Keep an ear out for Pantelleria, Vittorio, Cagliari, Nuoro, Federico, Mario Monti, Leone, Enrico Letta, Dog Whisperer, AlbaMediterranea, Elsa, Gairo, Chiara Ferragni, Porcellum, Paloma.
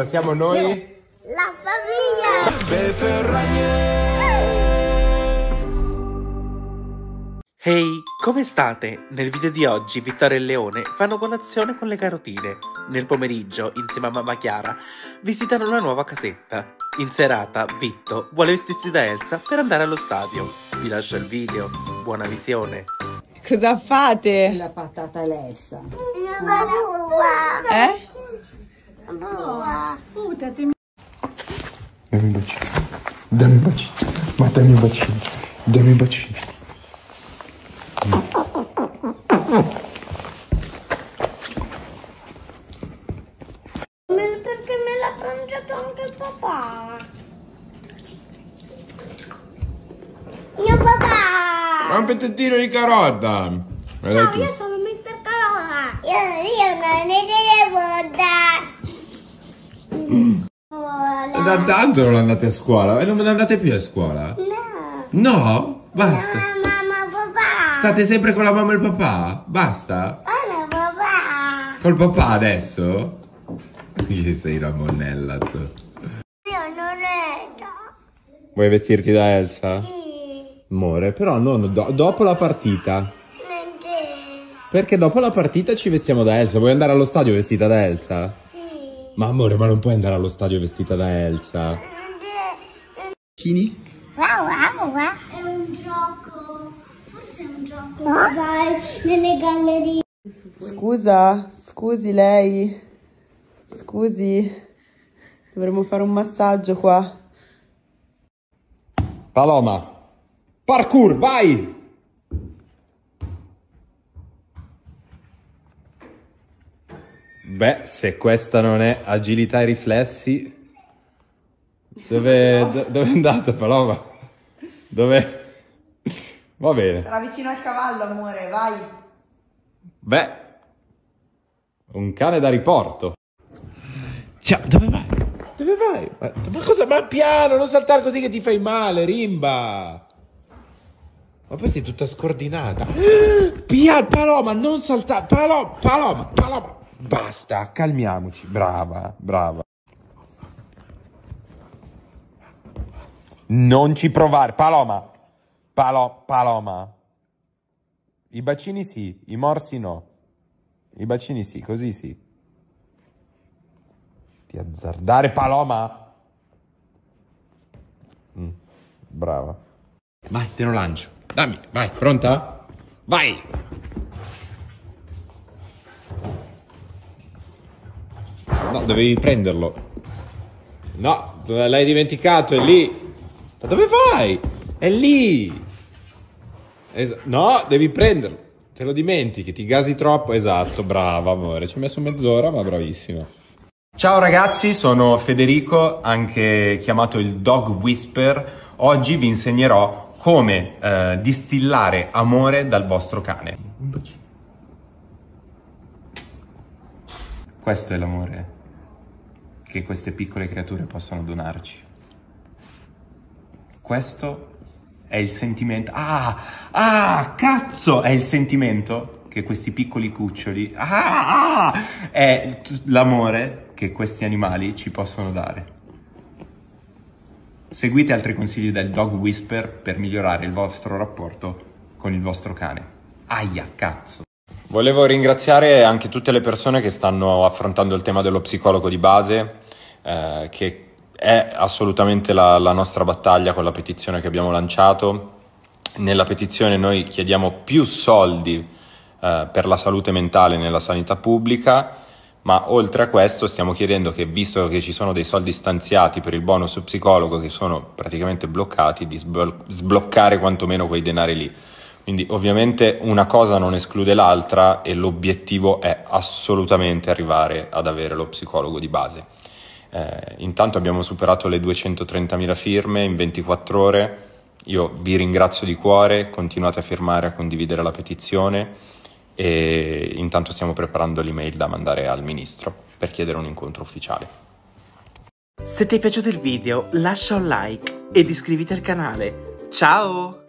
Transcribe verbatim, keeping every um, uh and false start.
Siamo noi la famiglia Ferragni. Hey, come state? Nel video di oggi Vittorio e Leone fanno colazione con le carotine. Nel pomeriggio, insieme a mamma Chiara, visitano la nuova casetta. In serata Vitto vuole vestirsi da Elsa per andare allo stadio. Vi lascio il video, buona visione. Cosa fate? La patata è l'Elsa. Eh? No, sputatemi. Dammi un bacino, dammi un bacino, ma dammi un bacino, dammi un bacino. Perché me l'ha mangiato anche il papà? Mio papà! Un pezzettino di carota! No, tu. Io sono mister Paloma! Io, io non ne devo dare! Da tanto non andate a scuola e non andate più a scuola? No. No? Basta. No, mamma, papà. State sempre con la mamma e il papà? Basta? Hola, papà. Col papà adesso? Che sei una monella tu. Io non ero. Vuoi vestirti da Elsa? Sì. Amore, però non do dopo la partita. Perché? Perché dopo la partita ci vestiamo da Elsa. Vuoi andare allo stadio vestita da Elsa? Sì. Ma amore, ma non puoi andare allo stadio vestita da Elsa. Cini? Wow, wow, wow. È un gioco. Forse è un gioco. Ah? Vai nelle gallerie. Scusa, scusi lei. Scusi. Dovremmo fare un massaggio qua. Paloma. Parkour, vai! Beh, se questa non è agilità e riflessi... Dove, no. do, dove è andato Paloma? Dove? Va bene. Sarà vicino al cavallo, amore, vai. Beh, un cane da riporto. Ciao, dove vai? Dove vai? Ma, ma cosa? Ma piano, non saltare così che ti fai male, Rimba. Ma poi sei tutta scordinata. Piano, Paloma, non saltare. Paloma, Paloma, Paloma. Basta, calmiamoci, brava, brava. Non ci provare, Paloma. Palo, Paloma. I bacini sì, i morsi no. I bacini sì, così sì. Ti azzardare, Paloma. Mm, brava. Vai, te lo lancio. Dammi, vai, pronta? Vai. No, dovevi prenderlo. No, l'hai dimenticato, è lì. Ma dove vai? È lì. Es no, devi prenderlo. Te lo dimentichi, ti gasi troppo. Esatto, brava amore. Ci ho messo mezz'ora, ma bravissima. Ciao ragazzi, sono Federico, anche chiamato il Dog Whisperer. Oggi vi insegnerò come eh, distillare amore dal vostro cane. Questo è l'amore che queste piccole creature possono donarci. Questo è il sentimento... Ah! Ah! Cazzo! È il sentimento che questi piccoli cuccioli... Ah! Ah! È l'amore che questi animali ci possono dare. Seguite altri consigli del Dog Whisperer per migliorare il vostro rapporto con il vostro cane. Aia! Cazzo! Volevo ringraziare anche tutte le persone che stanno affrontando il tema dello psicologo di base, eh, che è assolutamente la, la nostra battaglia con la petizione che abbiamo lanciato. Nella petizione noi chiediamo più soldi eh, per la salute mentale nella sanità pubblica, ma oltre a questo stiamo chiedendo che, visto che ci sono dei soldi stanziati per il bonus psicologo che sono praticamente bloccati, di sblo- sbloccare quantomeno quei denari lì. Quindi ovviamente una cosa non esclude l'altra e l'obiettivo è assolutamente arrivare ad avere lo psicologo di base. Eh, intanto abbiamo superato le duecentotrentamila firme in ventiquattro ore, io vi ringrazio di cuore, continuate a firmare, a condividere la petizione e intanto stiamo preparando l'email da mandare al ministro per chiedere un incontro ufficiale. Se ti è piaciuto il video lascia un like ed iscriviti al canale. Ciao!